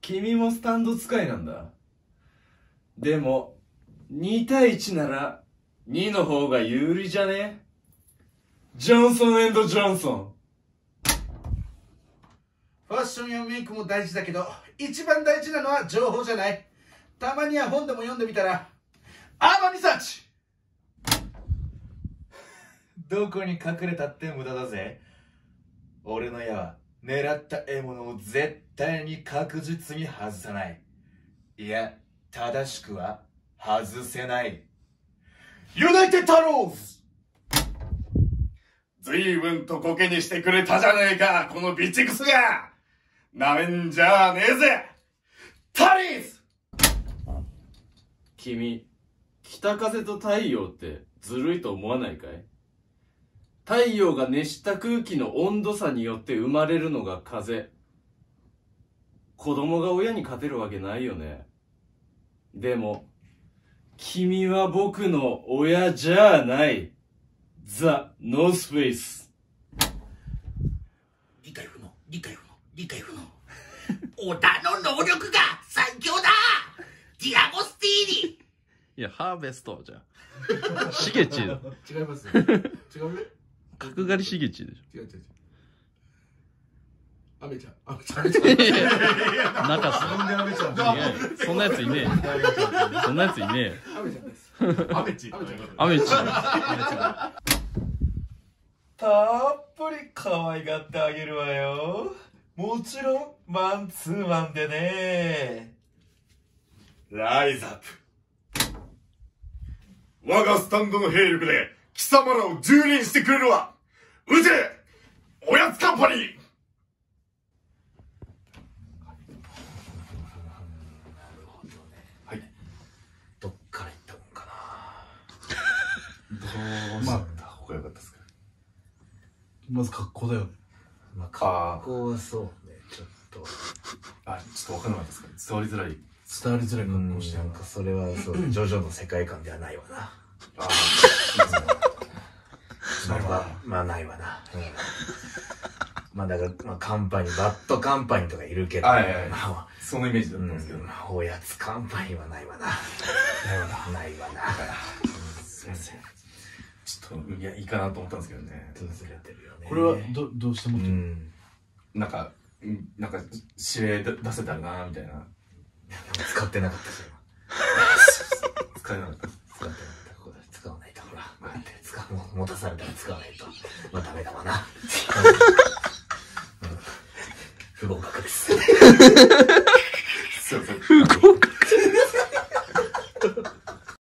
君もスタンド使いなんだ。でも、2対1なら、2の方が有利じゃね？ジョンソン&ジョンソン。ファッションやメイクも大事だけど、一番大事なのは情報じゃない。たまには本でも読んでみたら、天海幸どこに隠れたって無駄だぜ。俺の矢は狙った獲物を絶対に確実に外さない。いや、正しくは外せない。ユナイテッドアローズ。随分とコケにしてくれたじゃねえか、このビチクスが。なめんじゃねえぜ、タリーズ。君、北風と太陽ってずるいと思わないかい？太陽が熱した空気の温度差によって生まれるのが風。子供が親に勝てるわけないよね。でも、君は僕の親じゃない。ザ・ノースフェイス。理解不能。織田の能力が最強だ。ディアゴスティーニ。いや、ハーベストじゃん。シゲチだ。違いますね。違うね。角刈りシゲチでしょ。違う。アメちゃん。中さ。そんなやついねえ。アメちゃんです。たっぷり可愛がってあげるわよ。もちろんマンツーマンでね。ライズアップ。我がスタンドの兵力で貴様らを蹂躙してくれるわ。撃て、おやつカンパニー。はい。どっから行ったもんかな。どうした方が良かったですか。まず格好だよね。まあ格好はそうね、ちょっと。ちょっと分かんなかったですか。伝わりづらい格好してる。なんかそれはそう、ジョジョの世界観ではないわな。まあないわな。まあだから、まあカンパニー、バッドカンパニーとかいるけど、そのイメージだったんですけど、おやつカンパニーはないわな。ないわな。すいません。ちょっと、いや、いいかなと思ったんですけどね。ずれてるよね。これはどうしてもなんか指令出せたらなみたいな。使ってなかったし、今。使ってなかった。ここで使わないと、ほら。持たされたら使わないと。まあ、ダメだわな。不合格です。